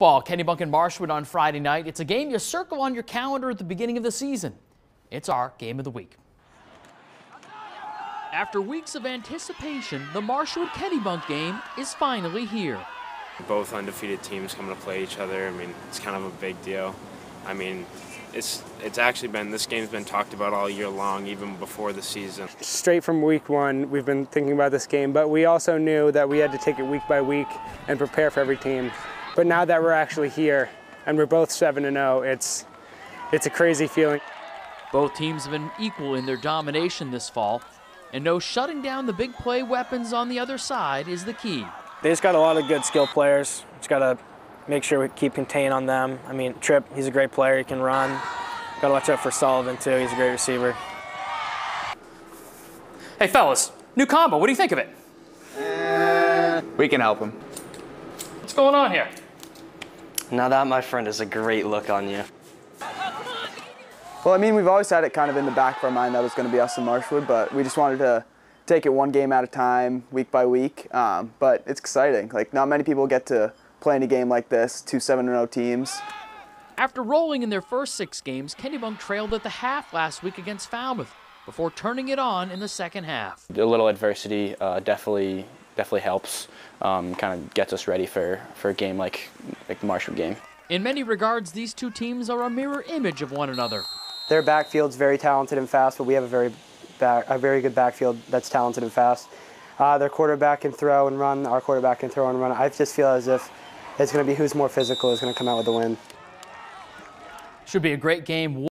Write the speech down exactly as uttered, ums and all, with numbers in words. Ball, Kennebunk and Marshwood on Friday night. It's a game you circle on your calendar at the beginning of the season. It's our game of the week. After weeks of anticipation, the Marshwood-Kennebunk game is finally here. Both undefeated teams coming to play each other. I mean, it's kind of a big deal. I mean, it's it's actually been, this game's been talked about all year long, even before the season. Straight from week one, we've been thinking about this game, but we also knew that we had to take it week by week and prepare for every team. But now that we're actually here and we're both seven and oh, it's, it's a crazy feeling. Both teams have been equal in their domination this fall, and no shutting down the big play weapons on the other side is the key. They just got a lot of good skill players. Just got to make sure we keep contained on them. I mean, Tripp, he's a great player. He can run. Got to watch out for Sullivan, too. He's a great receiver. Hey, fellas, new combo. What do you think of it? Uh, we can help him. What's going on here? Now that, my friend, is a great look on you. Well, I mean, we've always had it kind of in the back of our mind that it was going to be us and Marshwood, but we just wanted to take it one game at a time, week by week. Um, but it's exciting. Like, not many people get to play in a game like this, two seven and oh teams. After rolling in their first six games, Kennebunk trailed at the half last week against Falmouth before turning it on in the second half. A little adversity uh, definitely definitely helps, um, kind of gets us ready for, for a game like, like the Marshwood game. In many regards, these two teams are a mirror image of one another. Their backfield's very talented and fast, but we have a very, back, a very good backfield that's talented and fast. Uh, their quarterback can throw and run, our quarterback can throw and run. I just feel as if it's going to be who's more physical is going to come out with the win. Should be a great game.